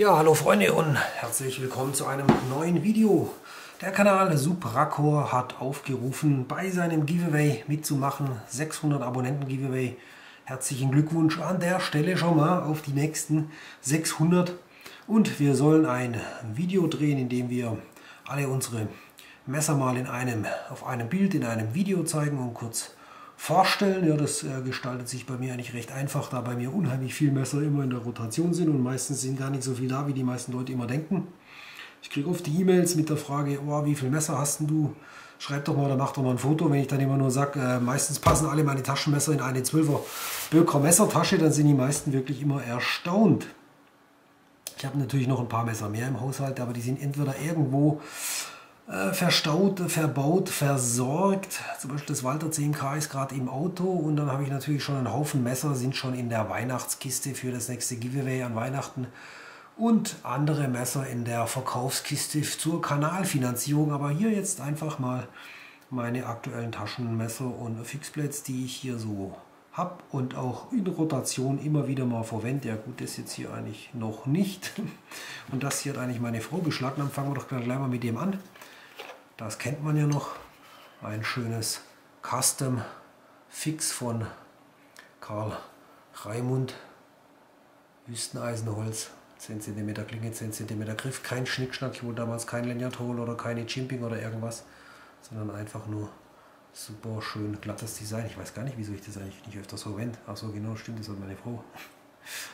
Ja, hallo Freunde und herzlich willkommen zu einem neuen Video. Der Kanal Supracor hat aufgerufen, bei seinem Giveaway mitzumachen. 600 Abonnenten Giveaway. Herzlichen Glückwunsch an der Stelle schon mal auf die nächsten 600. Und wir sollen ein Video drehen, in dem wir alle unsere Messer mal auf einem Bild, in einem Video zeigen und kurz vorstellen. Ja, das gestaltet sich bei mir eigentlich recht einfach, da bei mir unheimlich viele Messer immer in der Rotation sind und meistens sind gar nicht so viel da, wie die meisten Leute immer denken. Ich kriege oft die E-Mails mit der Frage, oh, wie viel Messer hast denn du? Schreib doch mal oder mach doch mal ein Foto. Wenn ich dann immer nur sage, meistens passen alle meine Taschenmesser in eine 12er Böker Messertasche, dann sind die meisten wirklich immer erstaunt. Ich habe natürlich noch ein paar Messer mehr im Haushalt, aber die sind entweder irgendwo verstaut, verbaut, versorgt. Zum Beispiel das Walther 10K ist gerade im Auto und dann habe ich natürlich schon einen Haufen Messer, sind schon in der Weihnachtskiste für das nächste Giveaway an Weihnachten und andere Messer in der Verkaufskiste zur Kanalfinanzierung. Aber hier jetzt einfach mal meine aktuellen Taschenmesser und Fixblades, die ich hier so habe und auch in Rotation immer wieder mal verwende. Ja gut, das jetzt hier eigentlich noch nicht. Und das hier hat eigentlich meine Frau beschlagnahmt. Dann fangen wir doch gleich mal mit dem an. Das kennt man ja noch, ein schönes Custom Fix von Karl Raimund, Wüsteneisenholz, 10 cm Klinge, 10 cm Griff, kein Schnickschnack, ich wollte damals kein Lanyard holen oder keine Chimping oder irgendwas, sondern einfach nur super schön glattes Design. Ich weiß gar nicht, wieso ich das eigentlich nicht öfters verwende. Achso, genau, stimmt, das hat meine Frau.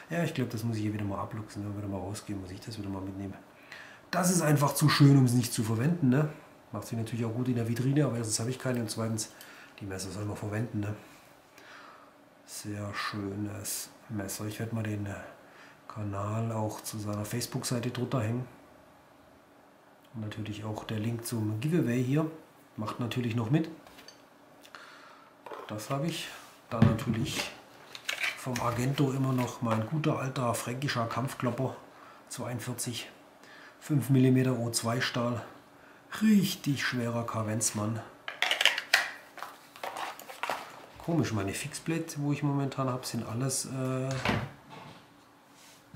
Ja, ich glaube, das muss ich hier wieder mal abluchsen, wenn wir wieder mal rausgehen, muss ich das wieder mal mitnehmen. Das ist einfach zu schön, um es nicht zu verwenden, ne? Macht sie natürlich auch gut in der Vitrine, aber erstens habe ich keine und zweitens, die Messer soll man verwenden. Ne? Sehr schönes Messer. Ich werde mal den Kanal auch zu seiner Facebook-Seite drunter hängen. Und natürlich auch der Link zum Giveaway hier. Macht natürlich noch mit. Das habe ich. Dann natürlich vom Argento immer noch mein guter alter fränkischer Kampfklopper. 42, 5 mm O2 Stahl. Richtig schwerer Karwenzmann. Komisch, meine Fixblade, wo ich momentan habe, sind alles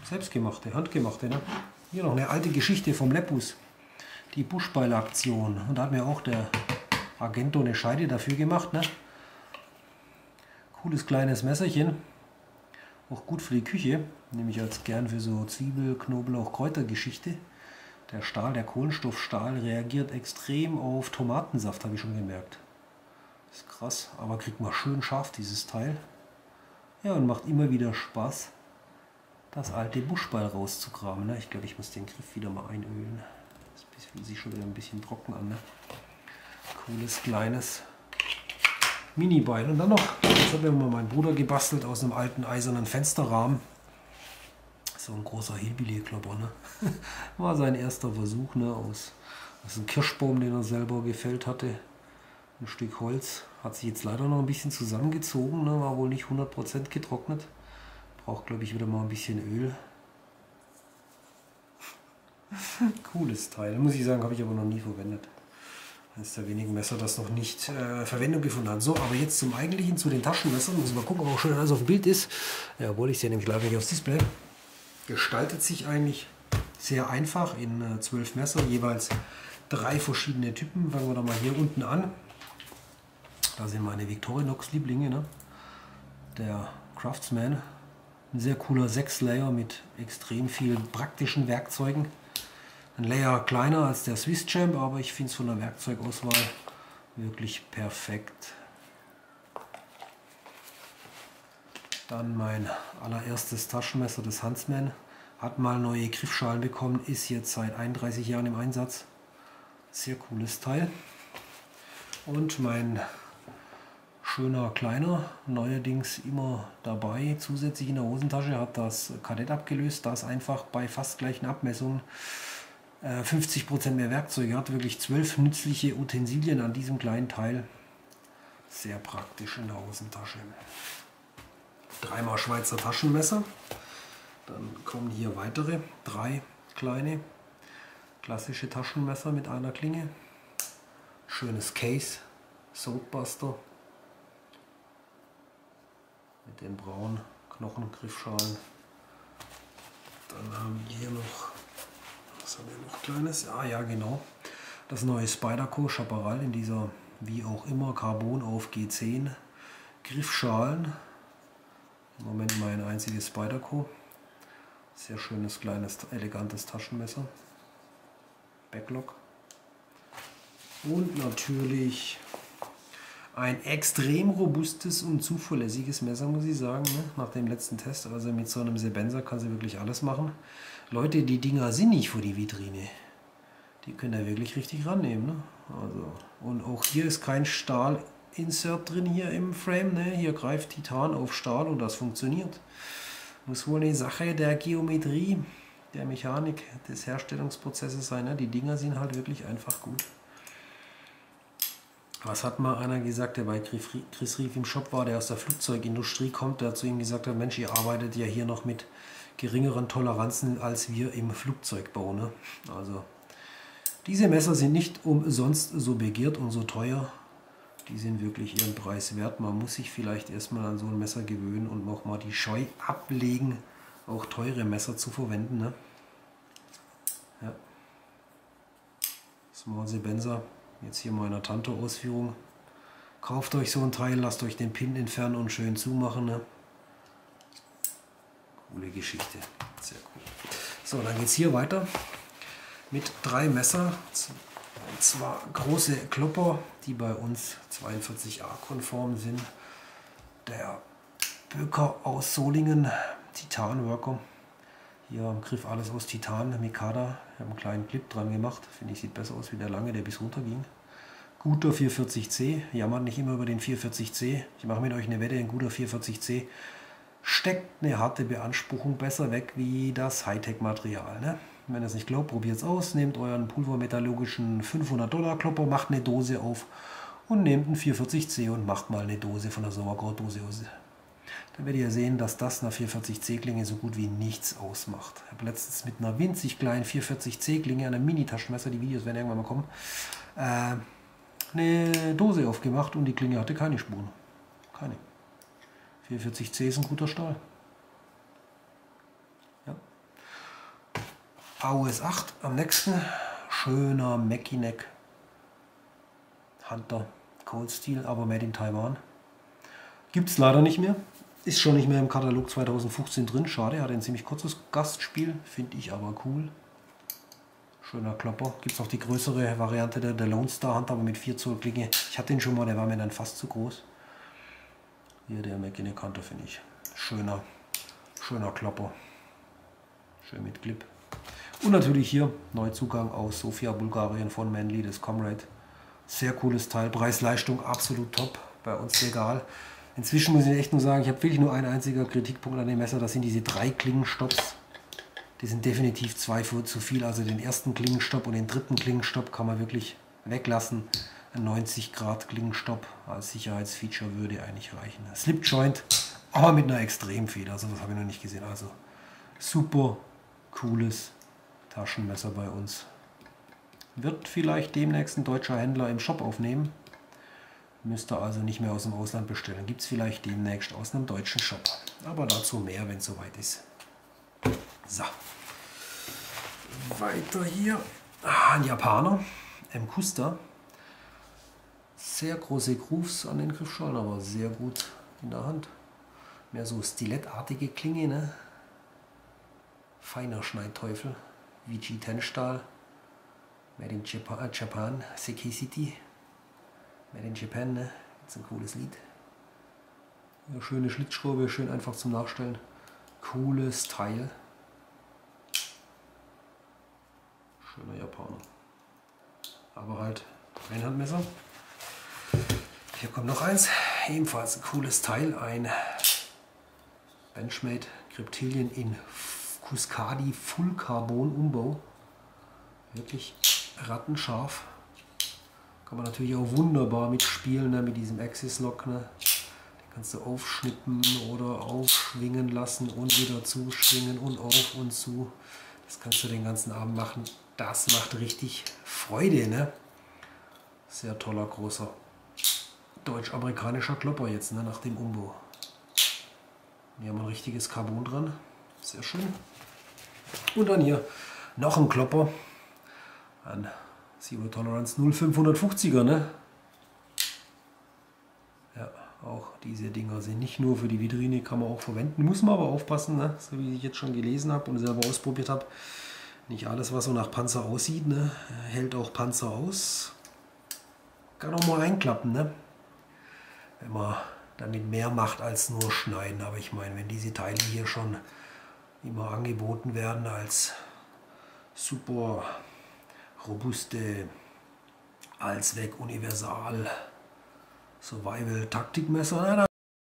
selbstgemachte, handgemachte. Ne? Hier noch eine alte Geschichte vom Lepus. Die Buschbeile-Aktion. Und da hat mir auch der Argento eine Scheide dafür gemacht. Ne? Cooles kleines Messerchen. Auch gut für die Küche. Nehme ich als gern für so Zwiebel-, Knoblauch-, Kräutergeschichte. Der Stahl, der Kohlenstoffstahl reagiert extrem auf Tomatensaft, habe ich schon gemerkt. Ist krass, aber kriegt man schön scharf dieses Teil. Ja, und macht immer wieder Spaß, das alte Buschbeil rauszugraben. Ne? Ich glaube, ich muss den Griff wieder mal einölen. Das fühlt sich schon wieder ein bisschen trocken an. Ne? Cooles, kleines Mini-Beil. Und dann noch, das hat mir mal mein Bruder gebastelt aus einem alten eisernen Fensterrahmen. So ein großer Hillbilly-Klopper, ne? War sein erster Versuch, ne? aus einem Kirschbaum, den er selber gefällt hatte. Ein Stück Holz. Hat sich jetzt leider noch ein bisschen zusammengezogen, ne? War wohl nicht 100% getrocknet. Braucht, glaube ich, wieder mal ein bisschen Öl. Cooles Teil, muss ich sagen, habe ich aber noch nie verwendet. Eines der wenigen Messer, das noch nicht Verwendung gefunden hat. So, aber jetzt zum eigentlichen, zu den Taschenmessern. Muss ich mal gucken, ob auch schön alles auf dem Bild ist. Ja, obwohl ich sehe nämlich leider nicht aufs Display. Gestaltet sich eigentlich sehr einfach in 12 Messer, jeweils 3 verschiedene Typen. Fangen wir doch mal hier unten an. Da sind meine Victorinox-Lieblinge, ne? Der Craftsman. Ein sehr cooler 6-Layer mit extrem vielen praktischen Werkzeugen. Ein Layer kleiner als der Swiss Champ, aber ich finde es von der Werkzeugauswahl wirklich perfekt. Dann mein allererstes Taschenmesser, das Huntsman, hat mal neue Griffschalen bekommen, ist jetzt seit 31 Jahren im Einsatz. Sehr cooles Teil. Und mein schöner kleiner, neuerdings immer dabei, zusätzlich in der Hosentasche, hat das Kadett abgelöst, das einfach bei fast gleichen Abmessungen 50% mehr Werkzeuge hat. Wirklich 12 nützliche Utensilien an diesem kleinen Teil. Sehr praktisch in der Hosentasche. 3-mal Schweizer Taschenmesser, dann kommen hier weitere 3 kleine klassische Taschenmesser mit einer Klinge, schönes Case, Soapbuster mit den braunen Knochengriffschalen, Dann haben wir hier noch, was haben wir noch Kleines? Ah ja, genau. Das neue Spyderco Chaparral in dieser, wie auch immer, Carbon auf G10 Griffschalen. Im Moment mein einziges Spyderco. Sehr schönes, kleines, elegantes Taschenmesser. Backlock. Und natürlich ein extrem robustes und zuverlässiges Messer, muss ich sagen, ne? Nach dem letzten Test. Also mit so einem Sebenza kann sie wirklich alles machen. Leute, die Dinger sind nicht vor die Vitrine. Die können da wirklich richtig rannehmen. Ne? Also, und auch hier ist kein Stahl-Insert drin hier im Frame. Ne? Hier greift Titan auf Stahl und das funktioniert. Muss wohl eine Sache der Geometrie, der Mechanik, des Herstellungsprozesses sein. Ne? Die Dinger sind halt wirklich einfach gut. Was hat mal einer gesagt, der bei Chris Rief im Shop war, der aus der Flugzeugindustrie kommt, der zu ihm gesagt hat, Mensch, ihr arbeitet ja hier noch mit geringeren Toleranzen, als wir im Flugzeugbau. Ne? Also diese Messer sind nicht umsonst so begehrt und so teuer. Die sind wirklich ihren Preis wert. Man muss sich vielleicht erstmal an so ein Messer gewöhnen und auch mal die Scheu ablegen, auch teure Messer zu verwenden. Ne? Ja. Small Sebenza. Jetzt hier meiner Tante Ausführung. Kauft euch so ein Teil, lasst euch den Pin entfernen und schön zumachen. Ne? Coole Geschichte. Sehr cool. So, dann geht es hier weiter mit 3 Messer. Und zwar große Klopper, die bei uns 42a-konform sind. Der Böcker aus Solingen, Titanworker. Hier am Griff alles aus Titan, Mikada. Ich habe einen kleinen Clip dran gemacht. Finde ich, sieht besser aus wie der lange, der bis runter ging. Guter 440C. Jammert nicht immer über den 440C. Ich mache mit euch eine Wette, ein guter 440C steckt eine harte Beanspruchung besser weg wie das Hightech-Material. Ne? Wenn ihr es nicht glaubt, probiert es aus. Nehmt euren pulvermetallurgischen $500-Klopper, macht eine Dose auf und nehmt einen 440C und macht mal eine Dose von der Sauerkrautdose aus. Dann werdet ihr sehen, dass das nach 440C-Klinge so gut wie nichts ausmacht. Ich habe letztens mit einer winzig kleinen 440C-Klinge, einer Mini-Taschenmesser, die Videos werden irgendwann mal kommen, eine Dose aufgemacht und die Klinge hatte keine Spuren. Keine. 440C ist ein guter Stahl. Ja. AUS 8 am nächsten. Schöner Mackinac Hunter Cold Steel, aber made in Taiwan. Gibt es leider nicht mehr. Ist schon nicht mehr im Katalog 2015 drin. Schade, hat ein ziemlich kurzes Gastspiel. Finde ich aber cool. Schöner Klopper. Gibt es auch die größere Variante, der Lone Star Hunter, aber mit 4 Zoll Klinge. Ich hatte den schon mal, der war mir dann fast zu groß. Hier der Mackinac Hunter, finde ich. Schöner Klopper. Schön mit Clip. Und natürlich hier Neuzugang aus Sofia, Bulgarien von Manly, das Comrade. Sehr cooles Teil. Preis-Leistung absolut top. Bei uns legal. Inzwischen muss ich echt nur sagen, ich habe wirklich nur einen einzigen Kritikpunkt an dem Messer, das sind diese 3 Klingenstopps. Die sind definitiv 2 für zu viel, also den ersten Klingenstopp und den dritten Klingenstopp kann man wirklich weglassen. Ein 90 Grad Klingenstopp als Sicherheitsfeature würde eigentlich reichen. Slip Joint, aber mit einer Extremfeder, sowas habe ich noch nicht gesehen. Also super cooles Taschenmesser bei uns. Wird vielleicht demnächst ein deutscher Händler im Shop aufnehmen. Müsst ihr also nicht mehr aus dem Ausland bestellen. Gibt es vielleicht demnächst aus einem deutschen Shop. Aber dazu mehr, wenn es soweit ist. So. Weiter hier. Ein Japaner. M. Custa. Sehr große Grooves an den Griffschalen, aber sehr gut in der Hand. Mehr so stilettartige Klinge, ne? Feiner Schneidteufel. VG10 Stahl. Made in Japan. Seki City. Made in Japan, ne? Jetzt ein cooles Lied. Eine schöne Schlitzschraube, schön einfach zum Nachstellen. Cooles Teil. Schöner Japaner. Aber halt Einhandmesser. Hier kommt noch eins. Ebenfalls ein cooles Teil. Ein Benchmade Griptilian in Kuskadi Full Carbon Umbau. Wirklich rattenscharf. Kann man natürlich auch wunderbar mitspielen, ne, mit diesem Axis-Lock. Ne. Den kannst du aufschnippen oder aufschwingen lassen und wieder zuschwingen und auf und zu. Das kannst du den ganzen Abend machen. Das macht richtig Freude. Ne? Sehr toller, großer deutsch-amerikanischer Klopper jetzt, ne, nach dem Umbau. Hier haben wir ein richtiges Carbon dran. Sehr schön. Und dann hier noch ein Klopper. Ein Zero Tolerance 0550er, ne? Ja, auch diese Dinger sind nicht nur für die Vitrine, kann man auch verwenden. Muss man aber aufpassen, ne? So wie ich jetzt schon gelesen habe und selber ausprobiert habe. Nicht alles, was so nach Panzer aussieht, ne? Hält auch Panzer aus. Kann auch mal reinklappen, ne? Wenn man damit mehr macht als nur schneiden. Aber ich meine, wenn diese Teile hier schon immer angeboten werden als super robuste, allzweck, universal, Survival-Taktikmesser,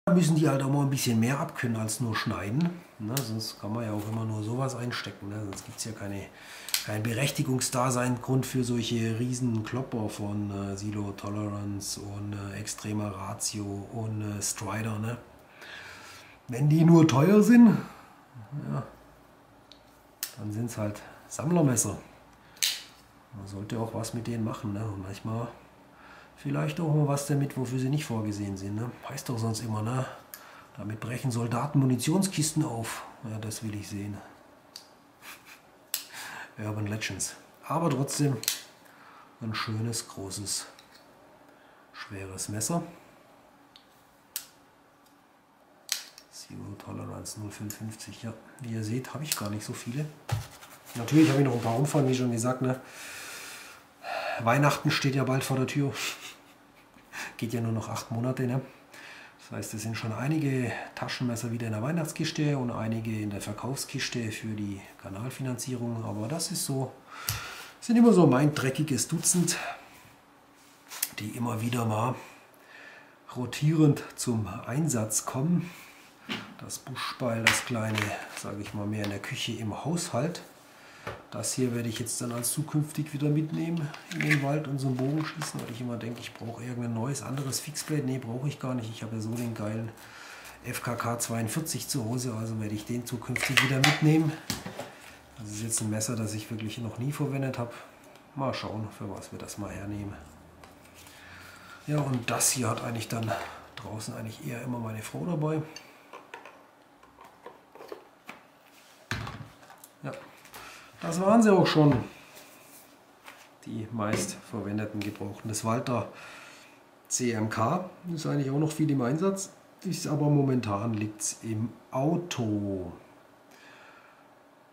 da müssen die halt auch mal ein bisschen mehr abkönnen als nur schneiden. Ne? Sonst kann man ja auch immer nur sowas einstecken. Ne? Sonst gibt es ja kein Berechtigungsdasein, Grund für solche riesen Klopper von Zero Tolerance und Extrema Ratio und Strider. Ne? Wenn die nur teuer sind, ja, dann sind es halt Sammlermesser. Man sollte auch was mit denen machen, ne? Und manchmal vielleicht auch mal was damit, wofür sie nicht vorgesehen sind. Ne? Heißt doch sonst immer, ne? Damit brechen Soldaten Munitionskisten auf. Ja, das will ich sehen. Urban Legends. Aber trotzdem ein schönes, großes, schweres Messer. Zero Tolerance 0550. Ja, wie ihr seht, habe ich gar nicht so viele. Natürlich habe ich noch ein paar rumfahren, wie schon gesagt. Ne? Weihnachten steht ja bald vor der Tür. Geht ja nur noch 8 Monate. Ne? Das heißt, es sind schon einige Taschenmesser wieder in der Weihnachtskiste und einige in der Verkaufskiste für die Kanalfinanzierung. Aber das ist so, sind immer so mein dreckiges Dutzend, die immer wieder mal rotierend zum Einsatz kommen. Das Buschbeil, das kleine, sage ich mal, mehr in der Küche im Haushalt. Das hier werde ich jetzt dann als zukünftig wieder mitnehmen in den Wald und so einen Bogen schießen, weil ich immer denke, ich brauche irgendein neues, anderes Fixblade. Ne, brauche ich gar nicht. Ich habe ja so den geilen FKK 42 zu Hause, also werde ich den zukünftig wieder mitnehmen. Das ist jetzt ein Messer, das ich wirklich noch nie verwendet habe. Mal schauen, für was wir das mal hernehmen. Ja, und das hier hat eigentlich dann draußen eigentlich eher immer meine Frau dabei. Ja, das waren sie auch schon, die meist verwendeten gebrauchten. Das Walther CMK ist eigentlich auch noch viel im Einsatz, ist aber momentan liegt's im Auto.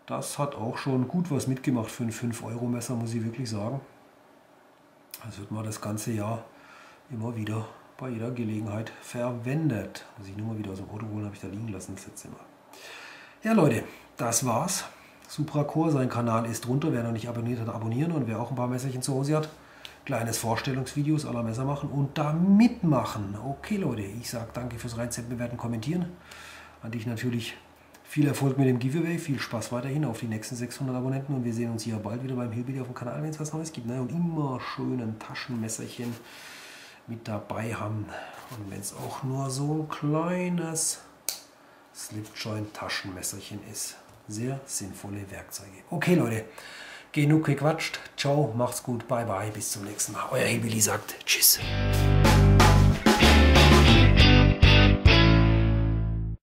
Das hat auch schon gut was mitgemacht für ein 5-Euro-Messer, muss ich wirklich sagen. Das wird mal das ganze Jahr immer wieder bei jeder Gelegenheit verwendet. Muss ich nur mal wieder aus dem Auto holen, habe ich da liegen lassen das letzte Mal. Ja Leute, das war's. Supracor, sein Kanal ist runter. Wer noch nicht abonniert hat, abonnieren. Und wer auch ein paar Messerchen zu Hause hat, kleines Vorstellungsvideos aller Messer machen und da mitmachen. Okay Leute, ich sage danke fürs Reinzeppen, Bewerten, Kommentieren. An dich natürlich viel Erfolg mit dem Giveaway, viel Spaß weiterhin auf die nächsten 600 Abonnenten. Und wir sehen uns hier bald wieder beim Hillbilly auf dem Kanal, wenn es was Neues gibt. Ne? Und immer schönen Taschenmesserchen mit dabei haben. Und wenn es auch nur so ein kleines Slipjoint-Taschenmesserchen ist. Sehr sinnvolle Werkzeuge. Okay Leute, genug gequatscht. Ciao, macht's gut, bye bye, bis zum nächsten Mal. Euer Hillbilly sagt Tschüss.